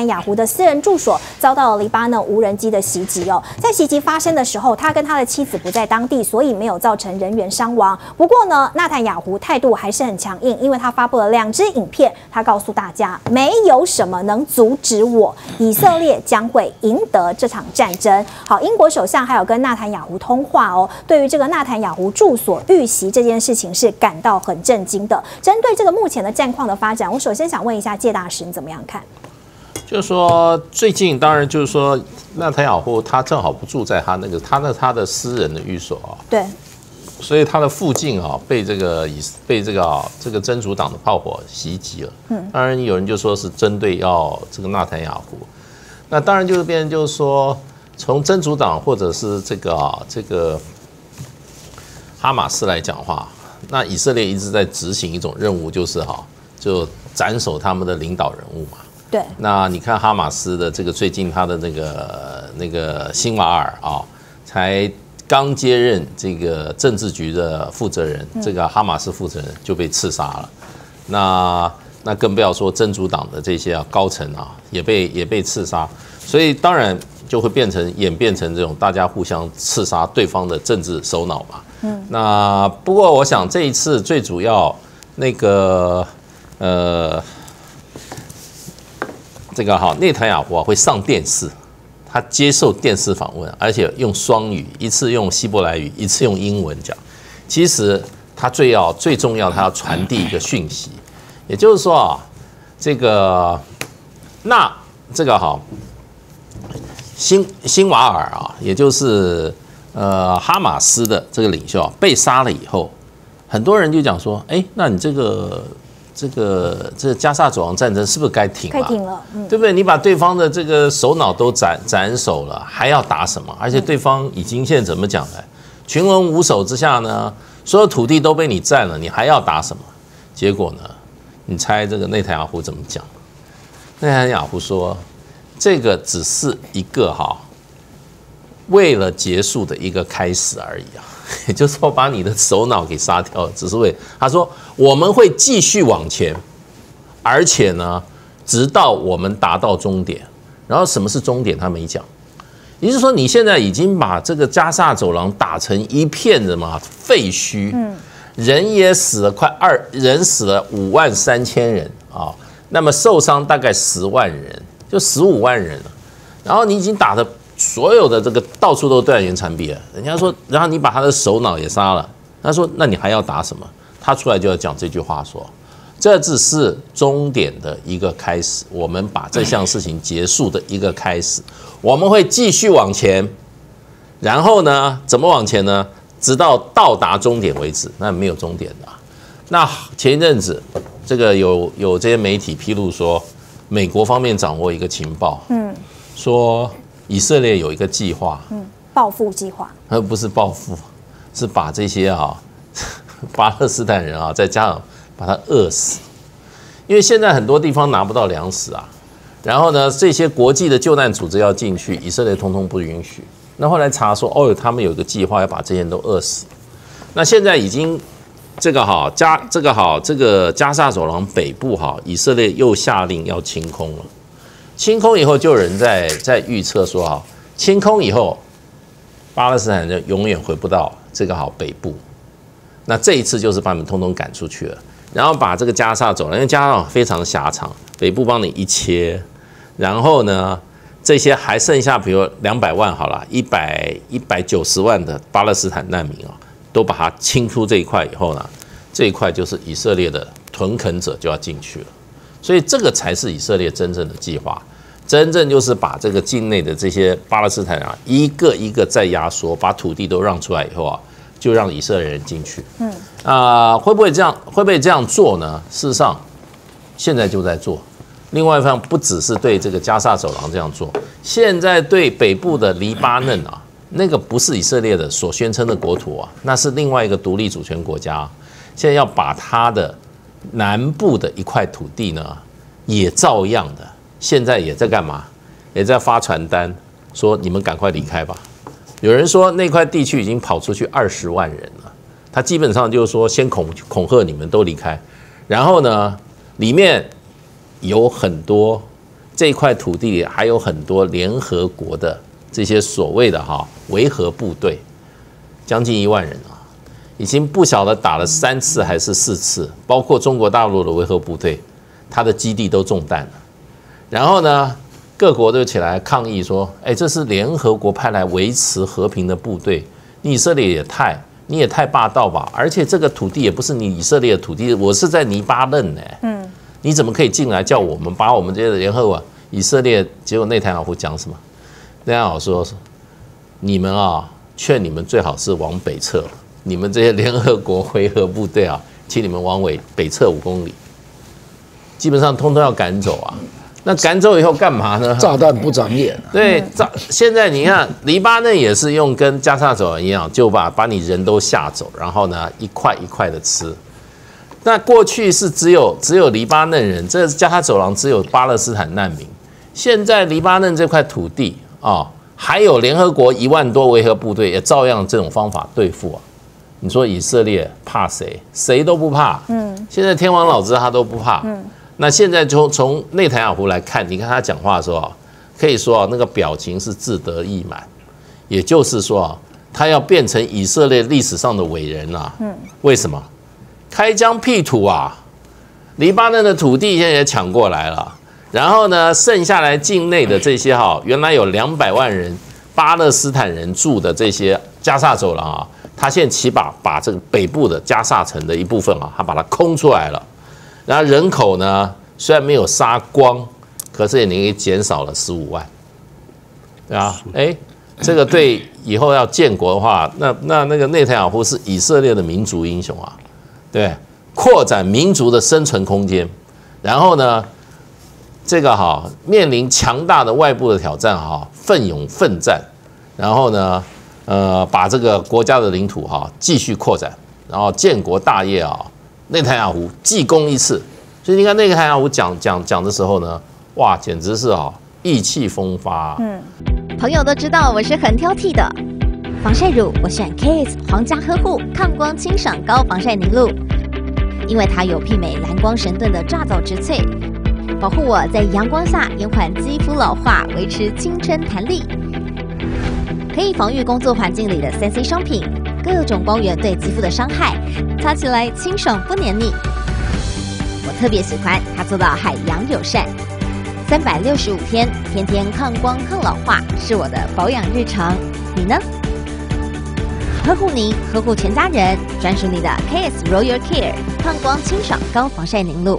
和雅胡的私人住所遭到黎巴嫩无人机的袭击哦。在袭击发生的时候，他跟他的妻子不在当地，所以没有造成人员伤亡。不过呢，纳坦雅胡态度还是很强硬，因为他发布了2支影片，他告诉大家没有什么能阻止我，以色列将会赢得这场战争。好，英国首相还有跟纳坦雅胡通话哦，对于这个纳坦雅胡住所遇袭这件事情是感到很震惊的。针对这个目前的战况的发展，我首先想问一下介大使，你怎么样看？ 就是说，最近当然就是说，纳坦雅胡他正好不住在他的私人的寓所啊，对，所以他的附近啊被这个真主党的炮火袭击了。嗯，当然有人就说是针对要这个纳坦雅胡，那当然就是变成就是说，从真主党或者是这个哈马斯来讲话，那以色列一直在执行一种任务，就是就斩首他们的领导人物嘛。 对，那你看哈马斯的这个最近他的那个辛瓦尔啊，才刚接任这个政治局的负责人，这个哈马斯负责人就被刺杀了。那更不要说真主党的这些高层啊，也被刺杀，所以当然就会演变成这种大家互相刺杀对方的政治首脑嘛。嗯，那不过我想这一次最主要内塔尼亚胡会上电视，他接受电视访问，而且用双语，一次用希伯来语，一次用英文讲。其实他最重要，他要传递一个讯息，也就是说啊，辛瓦尔啊，也就是哈马斯的这个领袖啊，被杀了以后，很多人就讲说，哎，那你这个加沙走廊战争是不是该停了？该停了，对不对？你把对方的这个首脑都斩首了，还要打什么？而且对方已经现在怎么讲呢？群龙无首之下呢，所有土地都被你占了，你还要打什么？结果呢？你猜这个内塔尼亚胡怎么讲？内塔尼亚胡说，这个只是一个为了结束的一个开始而已啊。 也就是说，把你的首脑给杀掉了，只是为他说我们会继续往前，而且呢，直到我们达到终点。然后什么是终点？他没讲。也就是说，你现在已经把这个加沙走廊打成一片的嘛废墟，人也死了，人死了53000人啊，那么受伤大概10万人，就15万人了。然后你已经打的。 所有的这个到处都断垣残壁了，人家说，然后你把他的首脑也杀了，他说，那你还要打什么？他出来就要讲这句话说，这只是终点的一个开始，我们把这项事情结束的一个开始，我们会继续往前，然后呢，怎么往前呢？直到到达终点为止，那没有终点的。那前一阵子，这个有这些媒体披露说，美国方面掌握一个情报，说。 以色列有一个计划，报复计划，而不是报复，是把这些巴勒斯坦人在加上把他饿死，因为现在很多地方拿不到粮食啊，然后呢，这些国际的救难组织要进去，以色列通通不允许。那后来查说，哦，他们有一个计划要把这些人都饿死。那现在已经这个加沙走廊北部以色列又下令要清空了。 清空以后，就有人在预测说清空以后，巴勒斯坦人永远回不到这个北部。那这一次就是把你们通通赶出去了，然后把这个加沙走廊，因为加沙非常狭长，北部帮你一切，然后呢，这些还剩下比如200万好了，190万的巴勒斯坦难民都把它清出这一块以后呢，这一块就是以色列的屯垦者就要进去了。 所以这个才是以色列真正的计划，真正就是把这个境内的这些巴勒斯坦人一个一个再压缩，把土地都让出来以后就让以色列人进去。会不会这样做呢？事实上，现在就在做。另外一方面，不只是对这个加沙走廊这样做，现在对北部的黎巴嫩那个不是以色列的所宣称的国土那是另外一个独立主权国家现在要把它的。 南部的一块土地呢，也照样的，现在也在干嘛？也在发传单说你们赶快离开吧。有人说那块地区已经跑出去20万人了，他基本上就是说先恐吓你们都离开，然后呢，里面有很多这块土地里还有很多联合国的这些所谓的维和部队，将近1万人啊，已经不晓得打了3次还是4次，包括中国大陆的维和部队，它的基地都中弹了。然后呢，各国都起来抗议说：“哎，这是联合国派来维持和平的部队，以色列你也太霸道吧！而且这个土地也不是你以色列的土地，我是在黎巴嫩呢。你怎么可以进来叫我们把我们这些联合国以色列？”结果内塔尼亚胡讲什么？内塔尼亚胡说：“你们劝你们最好是往北撤，你们这些联合国回合部队请你们往北撤5公里，基本上通通要赶走啊。”那赶走以后干嘛呢？炸弹不长眼。对，现在你看，黎巴嫩也是用跟加沙走廊一样，就把你人都吓走，然后呢，一块一块的吃。那过去是只有黎巴嫩人，这加沙走廊只有巴勒斯坦难民。现在黎巴嫩这块土地还有联合国1万多维和部队，也照样这种方法对付啊。你说以色列怕谁？谁都不怕。现在天王老子他都不怕。那现在从内塔尼亚胡来看，你看他讲话的时候可以说那个表情是自得意满，也就是说他要变成以色列历史上的伟人啊。为什么？开疆辟土啊，黎巴嫩的土地现在也抢过来了，然后呢，剩下来境内的这些原来有200万人巴勒斯坦人住的这些加沙走廊他现在起把这个北部的加沙城的一部分他把它空出来了。然后人口呢，虽然没有杀光，可是也减少了15万，对吧？这个对以后要建国的话，那个内塔尼亚胡是以色列的民族英雄啊，对，扩展民族的生存空间。然后呢，这个面临强大的外部的挑战奋勇奋战。然后呢，把这个国家的领土继续扩展，然后建国大业内塔尼亚胡技功一次，所以你看内塔尼亚胡讲的时候呢，哇，简直是意气风发朋友都知道我是很挑剔的，防晒乳我选 KS 皇家呵护抗光清爽高防晒凝露，因为它有媲美蓝光神盾的抓藻植萃，保护我在阳光下延缓肌肤老化，维持青春弹力，可以防御工作环境里的3C 商品。各种光源对肌肤的伤害，擦起来清爽不黏腻。我特别喜欢它做到海洋友善，365天，天天抗光抗老化，是我的保养日常。你呢？呵护你，呵护全家人，专属你的 KS Royal Care 抗光清爽高防晒凝露。